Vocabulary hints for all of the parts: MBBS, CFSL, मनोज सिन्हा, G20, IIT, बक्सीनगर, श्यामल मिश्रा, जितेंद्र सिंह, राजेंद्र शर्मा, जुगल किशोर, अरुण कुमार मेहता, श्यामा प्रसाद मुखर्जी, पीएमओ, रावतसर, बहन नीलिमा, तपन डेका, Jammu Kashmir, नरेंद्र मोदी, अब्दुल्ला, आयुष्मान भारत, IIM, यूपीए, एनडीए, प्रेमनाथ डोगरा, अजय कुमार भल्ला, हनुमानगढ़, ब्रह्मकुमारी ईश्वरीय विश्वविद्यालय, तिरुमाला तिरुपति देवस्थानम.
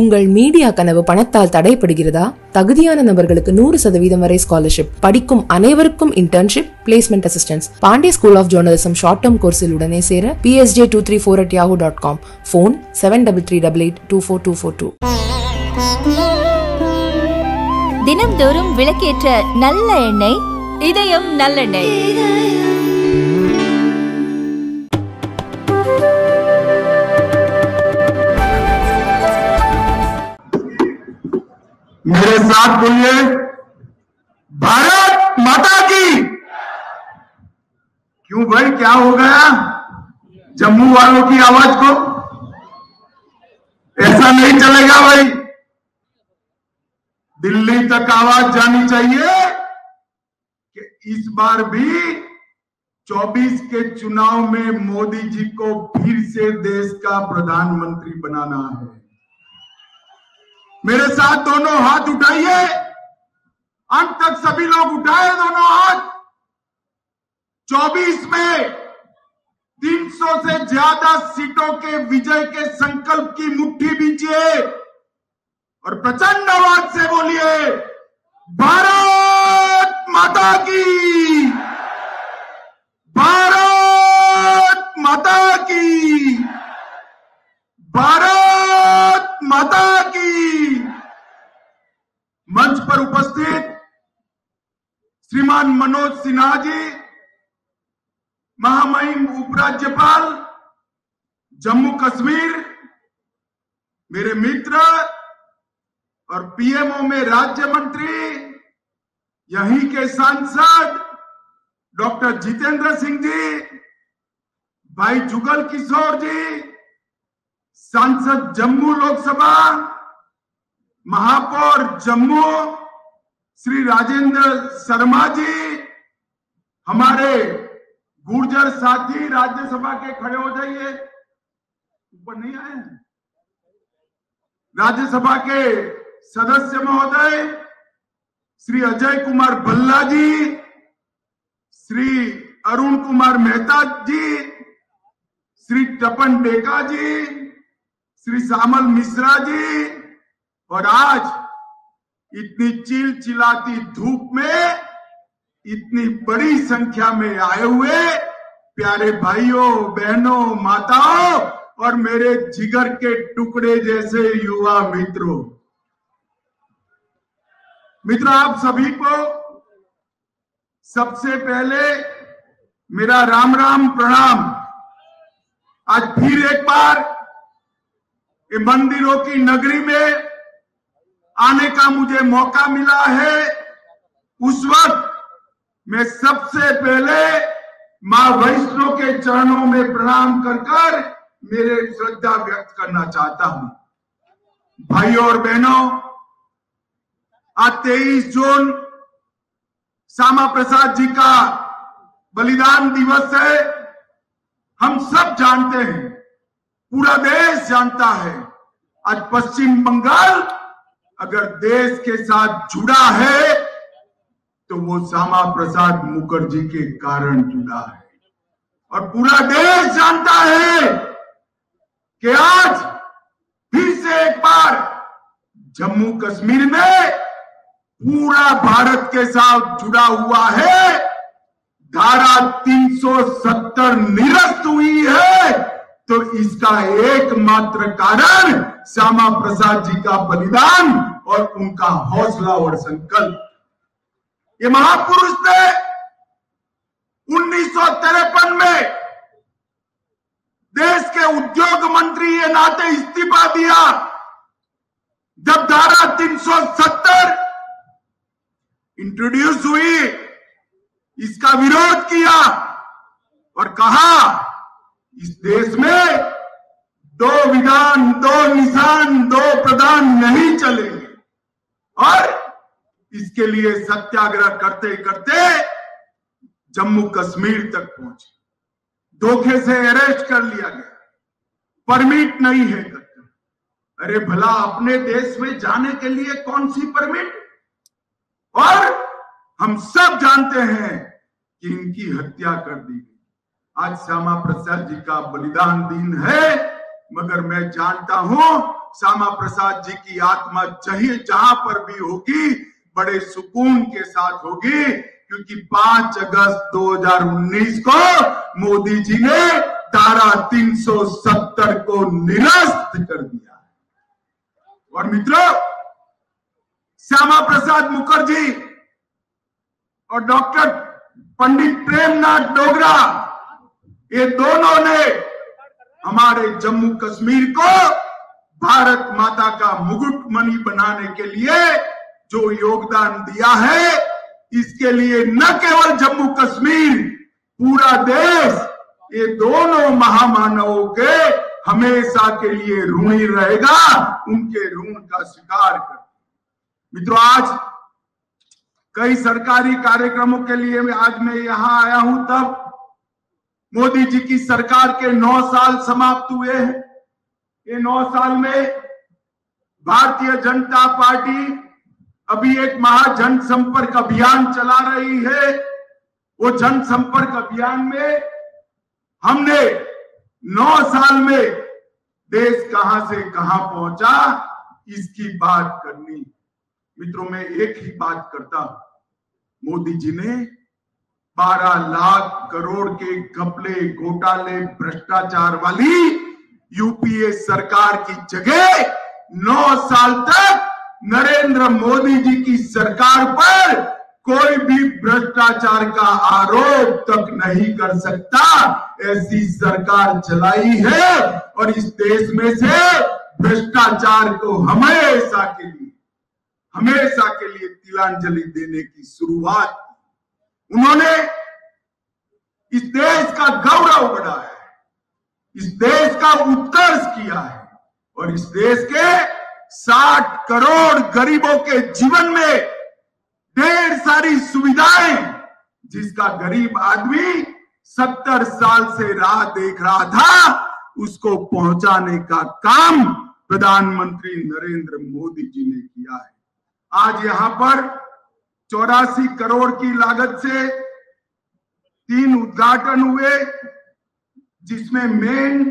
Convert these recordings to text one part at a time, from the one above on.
உங்கள் மீடியா கனவு பணத்தால் தடைபடுகிறதா? தகுதியான நபர்களுக்கு 100% வரை ஸ்காலர்ஷிப், படிக்கும் அனைவருக்கும் internship, placement assistance. Pandey school of journalism short term கோர்ஸில் உடனே சேர psj234@yahoo.com, ஃபோன் 7338824242. தினம்தோறும் விளக்கேற்ற நல்ல எண்ணெய், இதயம் நல்லெண்ணெய். मेरे साथ बोलिए, भारत माता की। क्यों भाई, क्या हो गया जम्मू वालों की आवाज को? ऐसा नहीं चलेगा भाई, दिल्ली तक आवाज जानी चाहिए कि इस बार भी 24 के चुनाव में मोदी जी को फिर से देश का प्रधानमंत्री बनाना है। मेरे साथ दोनों हाथ उठाइए, अंत तक सभी लोग उठाए दोनों हाथ। 24 में 300 से ज्यादा सीटों के विजय के संकल्प की मुट्ठी बींचिए और प्रचंड आवाज से बोलिए, भारत माता की, भारत माता की, भारत माता की। मंच पर उपस्थित श्रीमान मनोज सिन्हा जी, महामहिम उपराज्यपाल जम्मू कश्मीर, मेरे मित्र और पीएमओ में राज्य मंत्री, यहीं के सांसद डॉक्टर जितेंद्र सिंह जी, भाई जुगल किशोर जी, सांसद जम्मू लोकसभा, महापौर जम्मू श्री राजेंद्र शर्मा जी, हमारे गुर्जर साथी राज्यसभा के, खड़े हो जाइए, ऊपर नहीं आए, राज्यसभा के सदस्य महोदय श्री अजय कुमार भल्ला जी, श्री अरुण कुमार मेहता जी, श्री तपन डेका जी, श्री श्यामल मिश्रा जी, और आज इतनी चिलचिलाती धूप में इतनी बड़ी संख्या में आए हुए प्यारे भाइयों, बहनों, माताओं और मेरे जिगर के टुकड़े जैसे युवा मित्रों, आप सभी को सबसे पहले मेरा राम राम, प्रणाम। आज फिर एक बार मंदिरों की नगरी में आने का मुझे मौका मिला है। उस वक्त मैं सबसे पहले मां वैष्णो के चरणों में प्रणाम कर मेरे श्रद्धा व्यक्त करना चाहता हूं। भाइयों और बहनों, आज 23 जून श्यामा प्रसाद जी का बलिदान दिवस है। हम सब जानते हैं, पूरा देश जानता है, आज पश्चिम बंगाल अगर देश के साथ जुड़ा है तो वो श्यामा प्रसाद मुखर्जी के कारण जुड़ा है। और पूरा देश जानता है कि आज फिर से एक बार जम्मू कश्मीर में पूरा भारत के साथ जुड़ा हुआ है। धारा 370 निरस्त हुई है, तो इसका एकमात्र कारण श्यामा प्रसाद जी का बलिदान और उनका हौसला और संकल्प। ये महापुरुष थे, 1953 में देश के उद्योग मंत्री के नाते इस्तीफा दिया जब धारा 370 इंट्रोड्यूस हुई। इसका विरोध किया और कहा, इस देश में दो विधान, दो निशान, दो प्रधान नहीं चलेंगे। और इसके लिए सत्याग्रह करते करते जम्मू कश्मीर तक पहुंचे। धोखे से अरेस्ट कर लिया गया, परमिट नहीं है करके। अरे भला, अपने देश में जाने के लिए कौन सी परमिट? और हम सब जानते हैं कि इनकी हत्या कर दी गई। आज श्यामा प्रसाद जी का बलिदान दिन है, मगर मैं जानता हूं श्यामा प्रसाद जी की आत्मा जही जहां पर भी होगी बड़े सुकून के साथ होगी, क्योंकि 5 अगस्त 2019 को मोदी जी ने धारा 370 को निरस्त कर दिया। और मित्रों, श्यामा प्रसाद मुखर्जी और डॉक्टर पंडित प्रेमनाथ डोगरा, ये दोनों ने हमारे जम्मू कश्मीर को भारत माता का मुकुटमणि बनाने के लिए जो योगदान दिया है, इसके लिए न केवल जम्मू कश्मीर, पूरा देश ये दोनों महामानवों के हमेशा के लिए ऋणी रहेगा, उनके ऋण का स्वीकार कर। मित्रों, आज कई सरकारी कार्यक्रमों के लिए आज मैं यहाँ आया हूं, तब मोदी जी की सरकार के 9 साल समाप्त हुए हैं। ये 9 साल में भारतीय जनता पार्टी अभी एक महाजन संपर्क अभियान चला रही है। वो जन संपर्क अभियान में हमने 9 साल में देश कहां से कहां पहुंचा, इसकी बात करनी। मित्रों, मैं एक ही बात करता हूं, मोदी जी ने 12 लाख करोड़ के घपले घोटाले भ्रष्टाचार वाली यूपीए सरकार की जगह 9 साल तक नरेंद्र मोदी जी की सरकार पर कोई भी भ्रष्टाचार का आरोप तक नहीं कर सकता। ऐसी सरकार चलाई है और इस देश में से भ्रष्टाचार को हमेशा के लिए तिलांजलि देने की शुरुआत उन्होंने इस देश का गौरव बढ़ाया है, इस देश का उत्कर्ष किया है और इस देश के 60 करोड़ गरीबों के जीवन में ढेर सारी सुविधाएं, जिसका गरीब आदमी 70 साल से राह देख रहा था, उसको पहुंचाने का काम प्रधानमंत्री नरेंद्र मोदी जी ने किया है। आज यहां पर 84 करोड़ की लागत से 3 उद्घाटन हुए, जिसमें मेन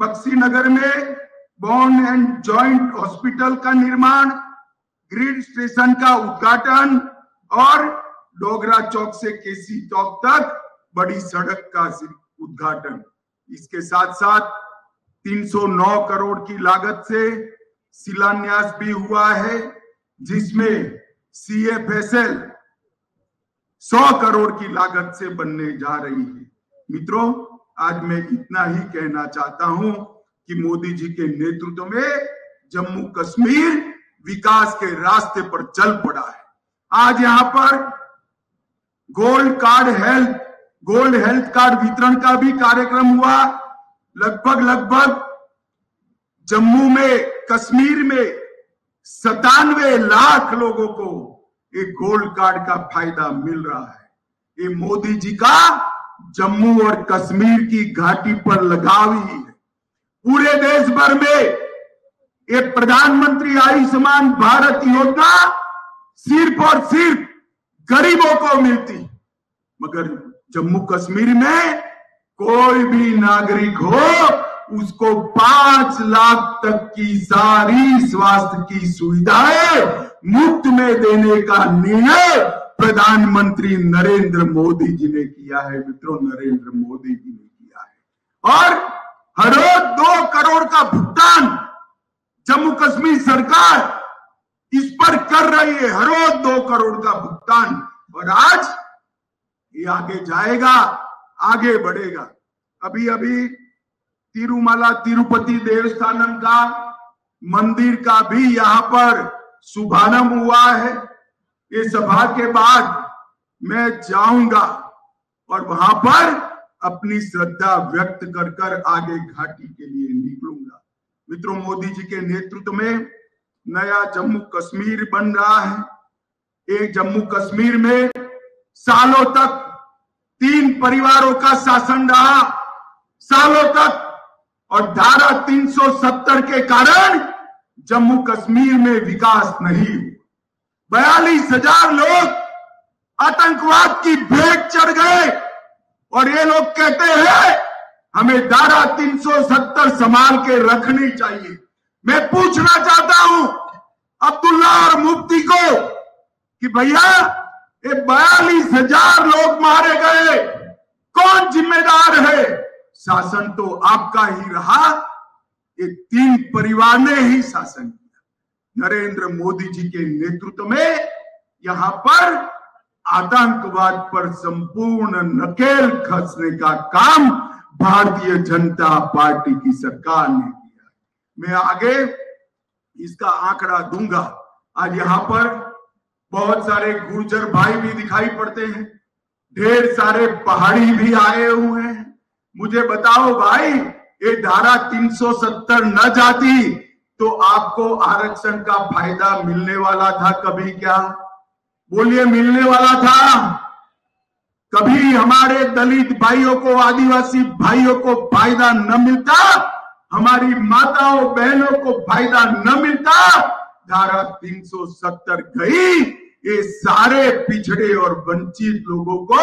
बक्सीनगर में बोन एंड जॉइंट हॉस्पिटल का निर्माण, ग्रिड स्टेशन का उद्घाटन और डोगरा चौक से केसी चौक तक बड़ी सड़क का उद्घाटन। इसके साथ साथ 309 करोड़ की लागत से शिलान्यास भी हुआ है, जिसमें CFSL 100 करोड़ की लागत से बनने जा रही है। मित्रों, आज मैं इतना ही कहना चाहता हूं कि मोदी जी के नेतृत्व में जम्मू कश्मीर विकास के रास्ते पर चल पड़ा है। आज यहां पर गोल्ड हेल्थ कार्ड वितरण का भी कार्यक्रम हुआ। लगभग जम्मू में कश्मीर में 97 लाख लोगों को एक गोल्ड कार्ड का फायदा मिल रहा है। ये मोदी जी का जम्मू और कश्मीर की घाटी पर लगाव ही है। पूरे देश भर में ये प्रधानमंत्री आयुष्मान भारत योजना सिर्फ और सिर्फ गरीबों को मिलती, मगर जम्मू कश्मीर में कोई भी नागरिक हो उसको 5 लाख तक की सारी स्वास्थ्य की सुविधाएं मुफ्त में देने का निर्णय प्रधानमंत्री नरेंद्र मोदी जी ने किया है। मित्रों, नरेंद्र मोदी जी ने किया है और हर रोज 2 करोड़ का भुगतान जम्मू कश्मीर सरकार इस पर कर रही है। हर रोज 2 करोड़ का भुगतान, और आज ये आगे जाएगा, आगे बढ़ेगा। अभी तिरुमाला तिरुपति देवस्थानम का मंदिर का भी यहाँ पर शुभारंभ हुआ है। ये सभा के बाद मैं जाऊंगा और वहां पर अपनी श्रद्धा व्यक्त कर आगे घाटी के लिए निकलूंगा। मित्रों, मोदी जी के नेतृत्व में नया जम्मू कश्मीर बन रहा है। एक जम्मू कश्मीर में सालों तक 3 परिवारों का शासन रहा, सालों तक, और धारा 370 के कारण जम्मू कश्मीर में विकास नहीं। 42,000 लोग आतंकवाद की भेंट चढ़ गए और ये लोग कहते हैं हमें धारा 370 संभाल के रखनी चाहिए। मैं पूछना चाहता हूं अब्दुल्ला और मुफ्ती को कि भैया ये 42,000 लोग मारे गए, कौन जिम्मेदार है? शासन तो आपका ही रहा, ये 3 परिवार ने ही शासन किया। नरेंद्र मोदी जी के नेतृत्व में यहाँ पर आतंकवाद पर संपूर्ण नकेल कसने का काम भारतीय जनता पार्टी की सरकार ने किया। मैं आगे इसका आंकड़ा दूंगा। आज यहाँ पर बहुत सारे गुर्जर भाई भी दिखाई पड़ते हैं, ढेर सारे पहाड़ी भी आए हुए हैं। मुझे बताओ भाई, ये धारा 370 न जाती तो आपको आरक्षण का फायदा मिलने वाला था कभी? क्या बोलिए, मिलने वाला था कभी? हमारे दलित भाइयों को, आदिवासी भाइयों को फायदा न मिलता, हमारी माताओं बहनों को फायदा न मिलता? धारा 370 गई, ये सारे पिछड़े और वंचित लोगों को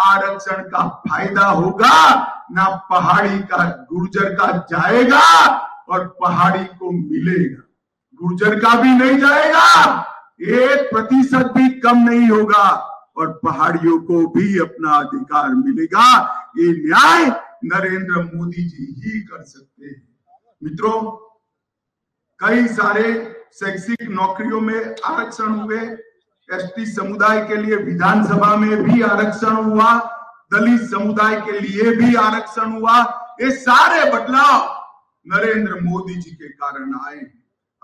आरक्षण का फायदा होगा ना, पहाड़ी का गुर्जर का जाएगा और पहाड़ी को मिलेगा, गुर्जर का भी नहीं जाएगा, 1% भी कम नहीं होगा और पहाड़ियों को भी अपना अधिकार मिलेगा। ये न्याय नरेंद्र मोदी जी ही कर सकते हैं। मित्रों, कई सारे शैक्षिक नौकरियों में आरक्षण हुए, एसटी समुदाय के लिए विधानसभा में भी आरक्षण हुआ, दलित समुदाय के लिए भी आरक्षण हुआ। ये सारे बदलाव नरेंद्र मोदी जी के कारण आए।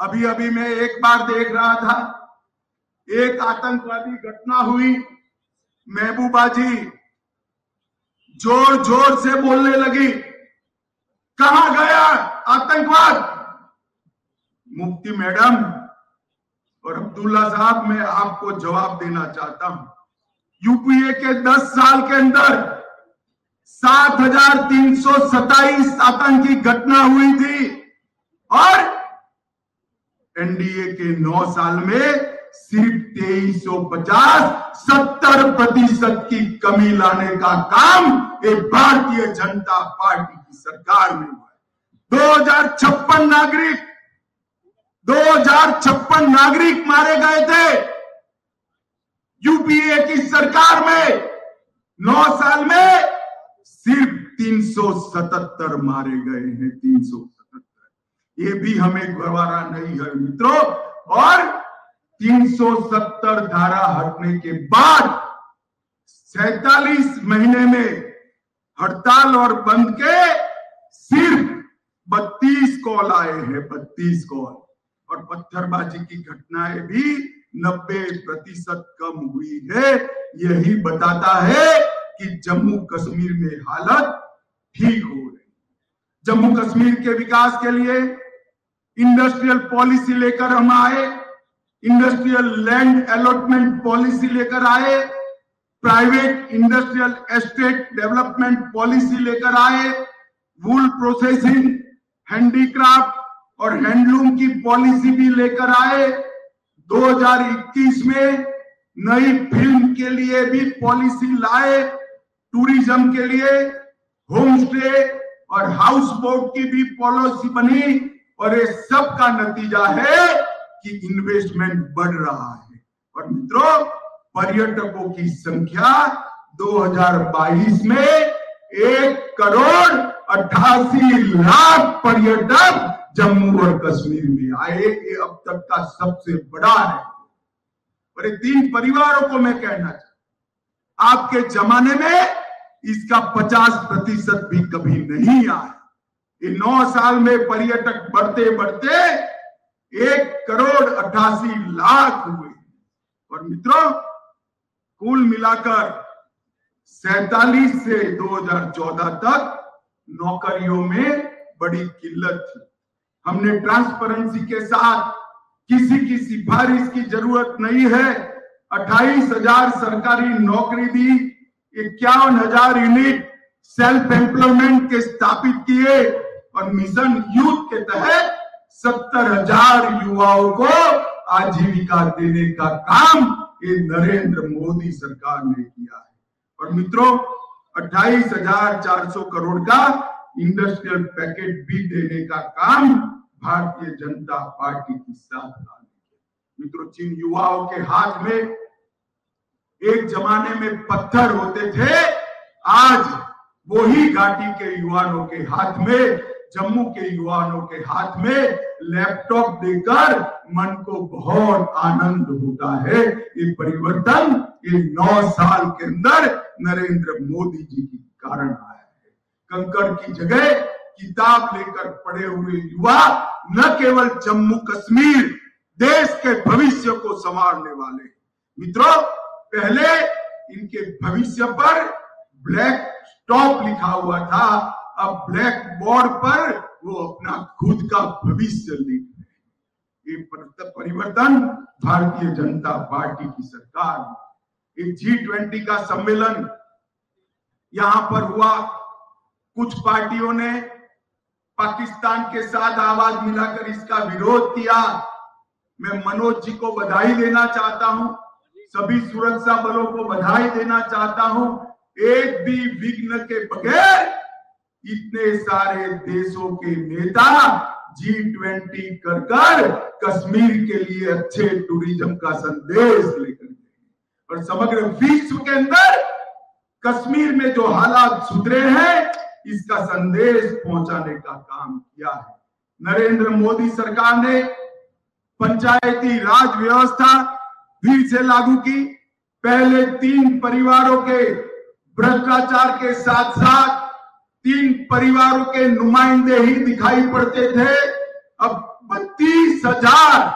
अभी अभी मैं एक बार देख रहा था, एक आतंकवादी घटना हुई, महबूबा जी जोर जोर से बोलने लगी, कहां गया आतंकवाद? मुफ्ती मैडम और अब्दुल्ला साहब, मैं आपको जवाब देना चाहता हूं, यूपीए के 10 साल के अंदर 7,327 आतंकी घटना हुई थी और एनडीए के 9 साल में सिर्फ 2350, 70% की कमी लाने का काम एक भारतीय जनता पार्टी की सरकार ने हुआ। 2056 नागरिक मारे गए थे यूपीए की सरकार में, 9 साल में सिर्फ 377 मारे गए हैं, 377। ये भी हमें गवारा नहीं है मित्रों। और 370 धारा हटने के बाद 47 महीने में हड़ताल और बंद के सिर्फ 32 कॉल आए हैं, 32 कॉल, और पत्थरबाजी की घटनाएं भी 90% कम हुई है। यही बताता है कि जम्मू कश्मीर में हालत ठीक हो रही है। जम्मू कश्मीर के विकास के लिए इंडस्ट्रियल पॉलिसी लेकर हम आए, इंडस्ट्रियल लैंड अलॉटमेंट पॉलिसी लेकर आए, private industrial estate development policy लेकर आए, वूल प्रोसेसिंग, हैंडीक्राफ्ट और हैंडलूम की पॉलिसी भी लेकर आए। 2021 में नई फिल्म के लिए भी पॉलिसी लाए, टूरिज्म के लिए होम स्टे और हाउस बोट की भी पॉलिसी बनी, और ये सब का नतीजा है कि इन्वेस्टमेंट बढ़ रहा है। और मित्रों, पर्यटकों की संख्या 2022 में 1,88,00,000 पर्यटक जम्मू और कश्मीर में आए, ये अब तक का सबसे बड़ा है। और 3 परिवारों को मैं कहना चाहता, आपके जमाने में इसका 50% भी कभी नहीं आया। ये 9 साल में पर्यटक बढ़ते बढ़ते 1,88,00,000 हुए। और मित्रों, कुल मिलाकर 47 से 2014 तक नौकरियों में बड़ी किल्लत थी। हमने ट्रांसपेरेंसी के साथ, किसी की सिफारिश की जरूरत नहीं है, 28,000 सरकारी नौकरी दी, 51,000 यूनिट सेल्फ एम्प्लॉयमेंट के स्थापित किए और मिशन यूथ के तहत 70,000 युवाओं को आजीविका देने का काम ये नरेंद्र मोदी सरकार ने किया है। और मित्रों, 28,400 करोड़ का इंडस्ट्रियल पैकेज भी देने का काम भारतीय जनता पार्टी की साथ मित्रों, जिन युवाओं के हाथ में एक जमाने में पत्थर होते थे, आज वही घाटी के युवाओं के हाथ में, जम्मू के युवाओं के हाथ में लैपटॉप देकर मन को बहुत आनंद होता है। ये परिवर्तन ये 9 साल के अंदर नरेंद्र मोदी जी के कारण आया है। कंकड़ की जगह किताब लेकर पढ़े हुए युवा न केवल जम्मू कश्मीर देश के भविष्य को संवारने वाले। मित्रों, पहले इनके भविष्य पर ब्लैक टॉप लिखा हुआ था, अब ब्लैक बोर्ड पर वो अपना खुद का भविष्य लिख रहे। ये परिवर्तन भारतीय जनता पार्टी की सरकार। एक G20 का सम्मेलन यहां पर हुआ, कुछ पार्टियों ने पाकिस्तान के साथ आवाज मिलाकर इसका विरोध किया। मैं मनोज जी को बधाई देना चाहता हूं, सभी सुरक्षा बलों को बधाई देना चाहता हूं। एक भी विघ्न के बगैर इतने सारे देशों के नेता G20 कर कश्मीर के लिए अच्छे टूरिज्म का संदेश लेकर गए और समग्र विश्व के अंदर कश्मीर में जो हालात सुधरे हैं इसका संदेश पहुंचाने का काम किया है। नरेंद्र मोदी सरकार ने पंचायती राज व्यवस्था फिर से लागू की। पहले 3 परिवारों के भ्रष्टाचार के साथ साथ 3 परिवारों के नुमाइंदे ही दिखाई पड़ते थे, अब 32,000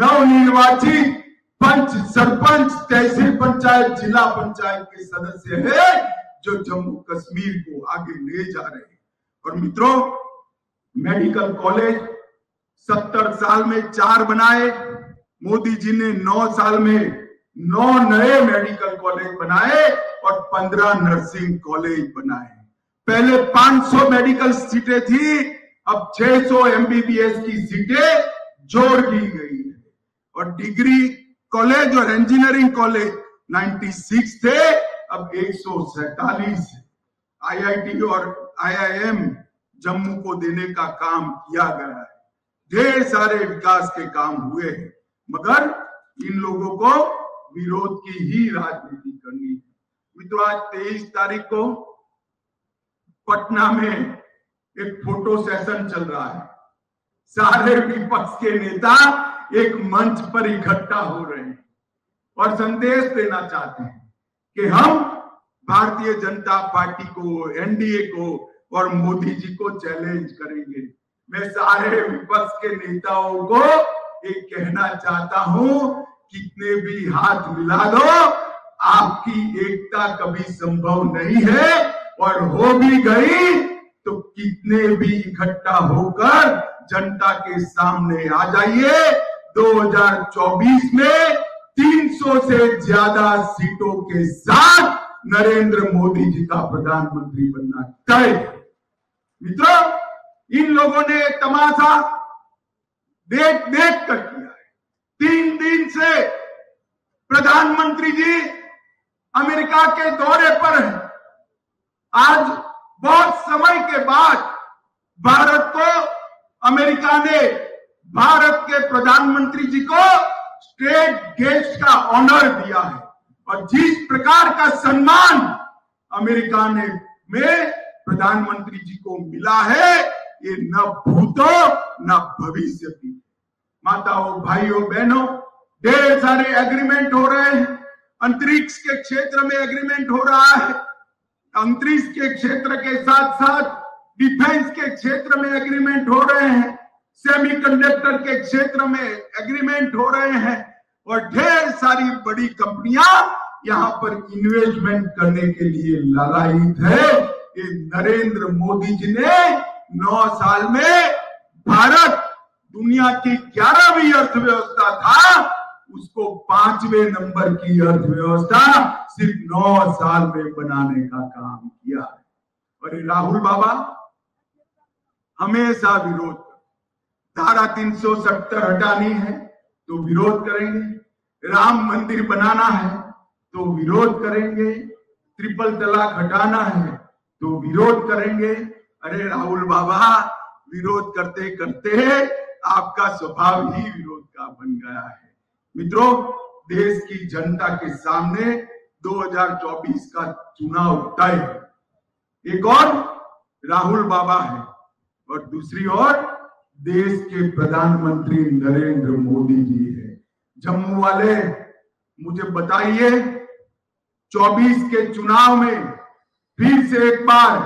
नवनिर्वाचित पंच, सरपंच, तहसील पंचायत, जिला पंचायत के सदस्य हैं जो जम्मू कश्मीर को आगे ले जा रहे हैं। और मित्रों, मेडिकल कॉलेज 70 साल में 4 बनाए, मोदी जी ने 9 साल में 9 नए मेडिकल कॉलेज बनाए और 15 नर्सिंग कॉलेज बनाए। पहले 500 मेडिकल सीटें थी, अब 600 MBBS की सीटें जोड़ दी गई है। और डिग्री कॉलेज और इंजीनियरिंग कॉलेज 96 थे, अब 147 IIT और IIM जम्मू को देने का काम किया गया है। ढेर सारे विकास के काम हुए हैं, मगर इन लोगों को विरोध की ही राजनीति करनी है। मित्रों, आज 23 तारीख को पटना में एक फोटो सेशन चल रहा है। सारे विपक्ष के नेता एक मंच पर इकट्ठा हो रहे हैं और संदेश देना चाहते हैं कि हम भारतीय जनता पार्टी को, एनडीए को और मोदी जी को चैलेंज करेंगे। मैं सारे विपक्ष के नेताओं को ये कहना चाहता हूं, कितने भी हाथ मिला दो, आपकी एकता कभी संभव नहीं है, और हो भी गई तो कितने भी इकट्ठा होकर जनता के सामने आ जाइए। 2024 में 300 से ज्यादा सीटों के साथ नरेंद्र मोदी जी का प्रधानमंत्री बनना तय। मित्रों, इन लोगों ने तमाशा देख देख कर किया है। 3 दिन से प्रधानमंत्री जी अमेरिका के दौरे पर हैं। आज बहुत समय के बाद भारत को अमेरिका ने भारत के प्रधानमंत्री जी को स्टेट गेस्ट का ऑनर दिया है, और जिस प्रकार का सम्मान अमेरिका ने में प्रधानमंत्री जी को मिला है, ये न भूतो न भविष्य की। माताओं, भाइयों, बहनों, ढेर सारे एग्रीमेंट हो रहे हैं। अंतरिक्ष के क्षेत्र में एग्रीमेंट हो रहा है, अंतरिक्ष के क्षेत्र के साथ साथ डिफेंस के क्षेत्र में एग्रीमेंट हो रहे हैं, सेमीकंडक्टर के क्षेत्र में एग्रीमेंट हो रहे हैं, और ढेर सारी बड़ी कंपनियां यहां पर इन्वेस्टमेंट करने के लिए लालायित है। ये नरेंद्र मोदी जी ने 9 साल में भारत दुनिया की 11वीं अर्थव्यवस्था था, उसको 5वें नंबर की अर्थव्यवस्था सिर्फ 9 साल में बनाने का काम किया है। और राहुल बाबा हमेशा विरोध, धारा 370 हटानी है तो विरोध करेंगे, राम मंदिर बनाना है तो विरोध करेंगे, ट्रिपल तलाक हटाना है तो विरोध करेंगे। अरे राहुल बाबा, विरोध करते करते आपका स्वभाव ही विरोध का बन गया है। मित्रों, देश की जनता के सामने 2024 का चुनाव तय है। एक और राहुल बाबा है और दूसरी ओर देश के प्रधानमंत्री नरेंद्र मोदी जी है। जम्मू वाले मुझे बताइए, 24 के चुनाव में फिर से एक बार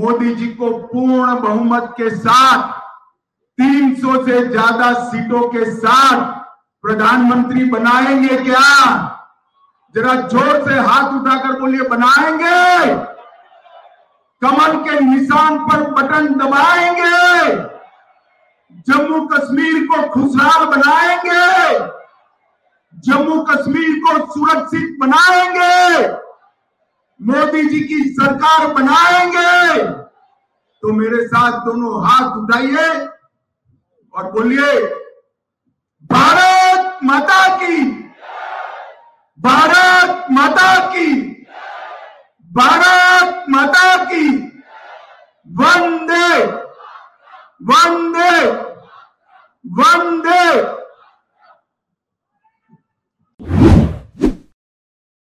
मोदी जी को पूर्ण बहुमत के साथ 300 से ज्यादा सीटों के साथ प्रधानमंत्री बनाएंगे क्या? जरा जोर से हाथ उठाकर बोलिए, बनाएंगे? कमल के निशान पर बटन दबाएंगे? जम्मू कश्मीर को खुशहाल बनाएंगे? जम्मू कश्मीर को सुरक्षित बनाएंगे? मोदी जी की सरकार बनाएंगे? तो मेरे साथ दोनों हाथ उठाइए और बोलिए, भारत माता की, भारत माता की, भारत माता की। वंदे वंदे वंदे।